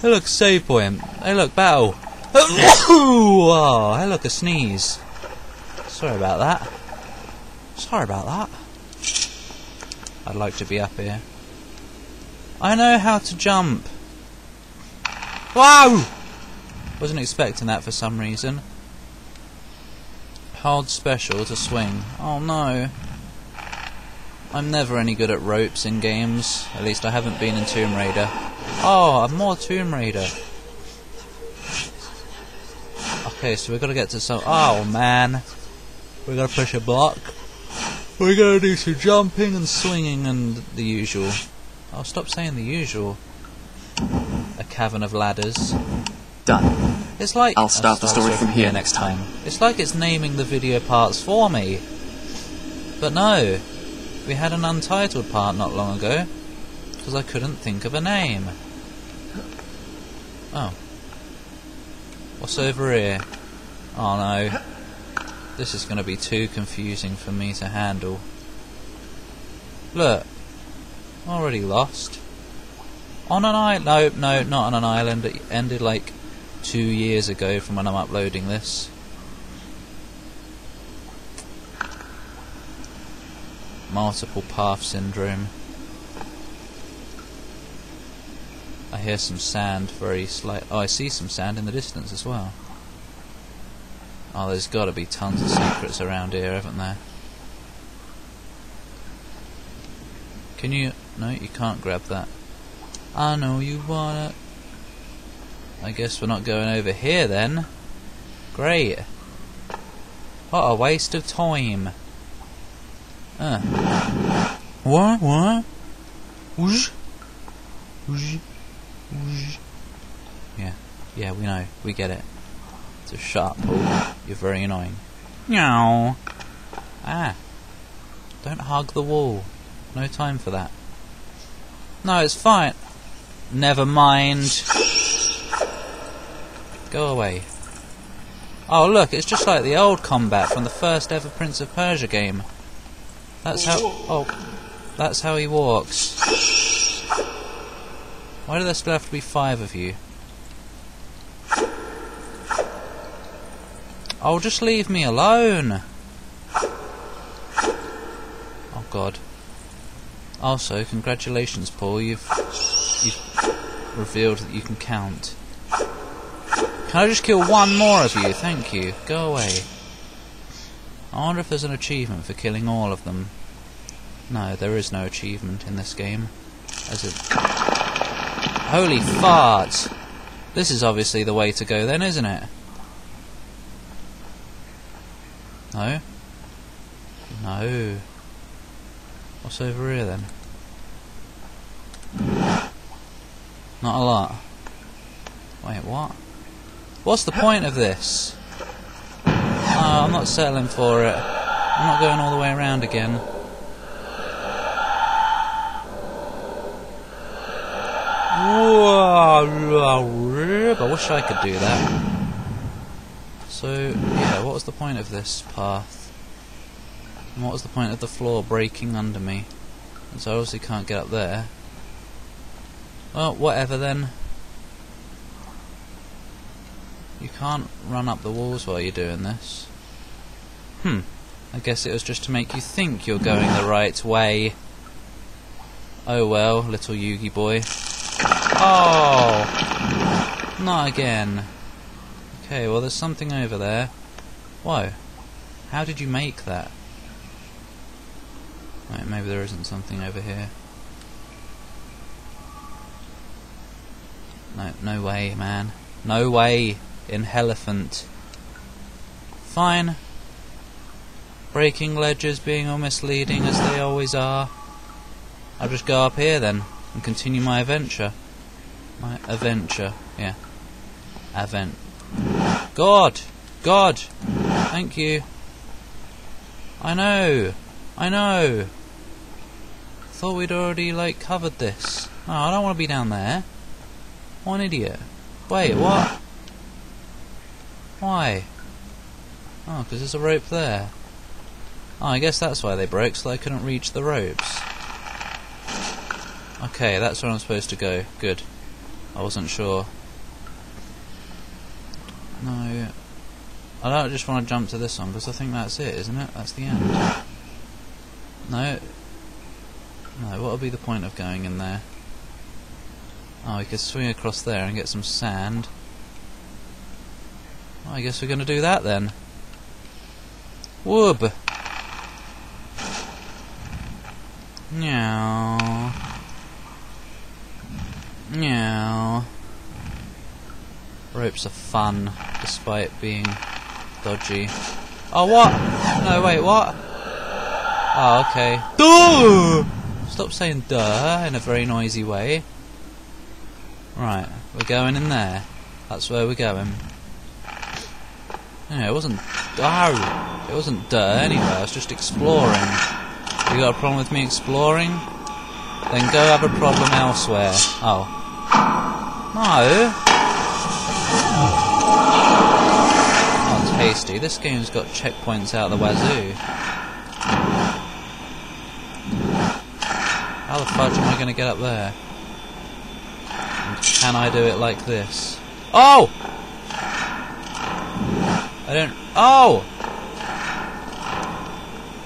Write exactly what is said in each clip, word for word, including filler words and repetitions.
Hey look, save point. Hey look, battle. Oh, hey look, a sneeze. Sorry about that. Sorry about that. I'd like to be up here. I know how to jump. Wow! Wasn't expecting that for some reason. Hard special to swing. Oh no. I'm never any good at ropes in games. At least I haven't been in Tomb Raider. Oh, I'm more Tomb Raider. Okay, so we've got to get to some... Oh man. We've got to push a block. We're going to do some jumping and swinging and the usual. Oh, stop saying the usual. A cavern of ladders. Done. It's like... I'll start, I'll start the story from here next time. It's like it's naming the video parts for me. But no. We had an untitled part not long ago. Because I couldn't think of a name. Oh. What's over here? Oh no. This is going to be too confusing for me to handle. Look. I'm already lost. On an island... No, no, not on an island. It ended like two years ago from when I'm uploading this. Multiple path syndrome. I hear some sand very slight... Oh, I see some sand in the distance as well. Oh, there's got to be tons of secrets around here, haven't there? Can you... No, you can't grab that. I know you wanna... I guess we're not going over here, then. Great. What a waste of time. Uh. What? What? Whoosh. Whoosh. Whoosh. Yeah. Yeah, we know. We get it. It's a sharp pull. You're very annoying. Meow. Ah. Don't hug the wall. No time for that. No, it's fine. Never mind. Go away. Oh, look, it's just like the old combat from the first ever Prince of Persia game. That's how... Oh. That's how he walks. Why do there still have to be five of you? Oh, just leave me alone! Oh god. Also, congratulations, Paul, you've, you've revealed that you can count. Can I just kill one more of you? Thank you. Go away. I wonder if there's an achievement for killing all of them. No, there is no achievement in this game. As a... Holy fart! This is obviously the way to go then, isn't it? No? No. What's over here then? Not a lot. Wait, what? What's the point of this? Oh, I'm not settling for it. I'm not going all the way around again. I wish I could do that. So, yeah, what was the point of this path? And what was the point of the floor breaking under me? So I obviously can't get up there. Well, whatever then. You can't run up the walls while you're doing this. Hmm. I guess it was just to make you think you're going the right way. Oh well, little Yugi boy. Oh! Not again. Okay, well there's something over there. Whoa. How did you make that? Right, maybe there isn't something over here. No, no way, man. No way, in elephant. Fine. Breaking ledges being all misleading as they always are. I'll just go up here then and continue my adventure. My adventure, yeah. Advent. God! God! Thank you. I know! I know! Thought we'd already, like, covered this. Oh, I don't want to be down there. What an idiot. Wait, what? Why? Oh, because there's a rope there. Oh, I guess that's why they broke, so I couldn't reach the ropes. Okay, that's where I'm supposed to go. Good. I wasn't sure. No, I don't just want to jump to this one because I think that's it, isn't it? That's the end. No. No, what would be the point of going in there? Oh, we could swing across there and get some sand. Well, I guess we're going to do that then. Woob! Meow. Meow. Ropes are fun, despite being dodgy. Oh, what? No, wait, what? Oh, okay. Duh! Stop saying duh in a very noisy way. Right, we're going in there. That's where we're going. Yeah, it wasn't... Oh, it wasn't duh anyway, I was just exploring. You got a problem with me exploring? Then go have a problem elsewhere. Oh. No! Oh, it's hasty. This game's got checkpoints out of the wazoo. How the fudge am I going to get up there? And can I do it like this? Oh! I don't... Oh!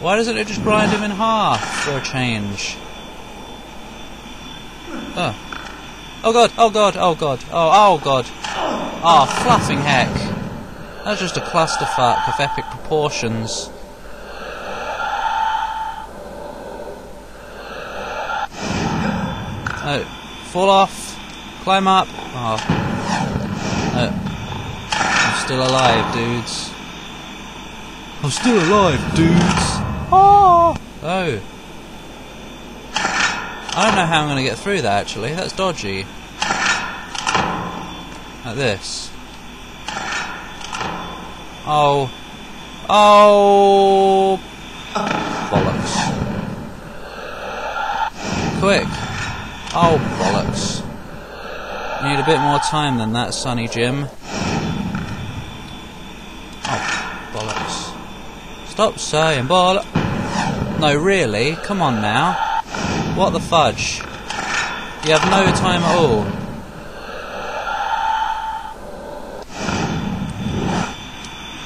Why doesn't it just grind him in half for a change? Oh. Oh god, oh god, oh god, oh, oh god. Oh, fluffing heck. That's just a clusterfuck of epic proportions. Oh, fall off. Climb up. Oh. Oh. I'm still alive, dudes. I'm still alive, dudes. Oh! Oh. I don't know how I'm going to get through that, actually. That's dodgy. Like this. Oh. Oh! Bollocks. Quick. Oh, bollocks. You need a bit more time than that, Sonny Jim. Oh, bollocks. Stop saying bollocks. No, really? Come on now. What the fudge? You have no time at all.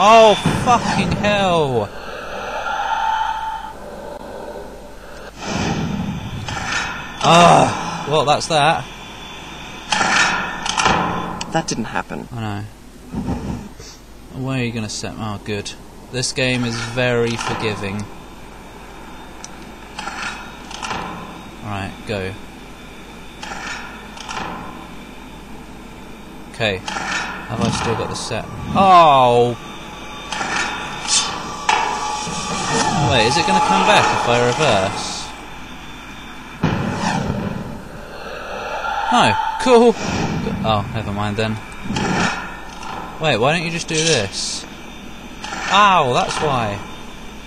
Oh, fucking hell! Ugh! Well, that's that. That didn't happen. I know. Where are you gonna set... Oh, good. This game is very forgiving. Alright, go. Okay. Have I still got the set? Oh! Wait, is it going to come back if I reverse? No! Cool! Oh, never mind then. Wait, why don't you just do this? Ow, that's why!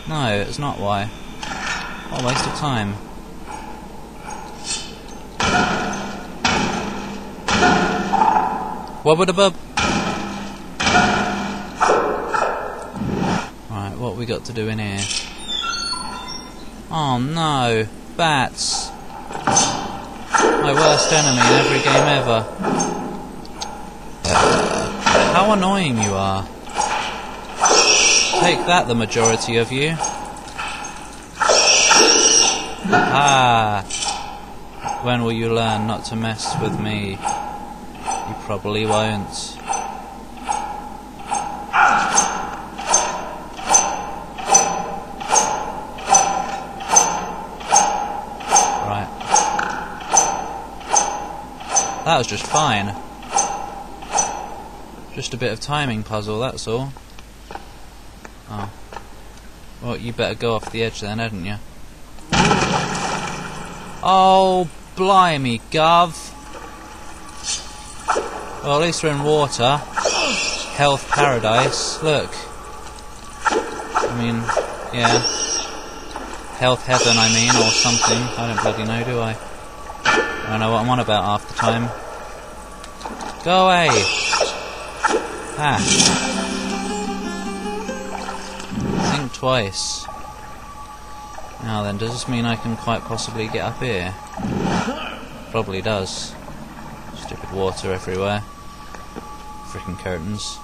No, it's not why. What a waste of time. Wubba-da-bub. Right, what we got to do in here? Oh no, bats! My worst enemy in every game ever. How annoying you are! Take that, the majority of you. Ah! When will you learn not to mess with me? You probably won't. Right. That was just fine. Just a bit of timing puzzle, that's all. Oh. Well, you better go off the edge then, hadn't you? Oh, blimey, gov! Well, at least we're in water. Health paradise. Look. I mean, yeah. Health heaven, I mean, or something. I don't bloody know, do I? I don't know what I'm on about half the time. Go away! Ah. Think twice. Now then, does this mean I can quite possibly get up here? Probably does. Stupid water everywhere. Freaking curtains.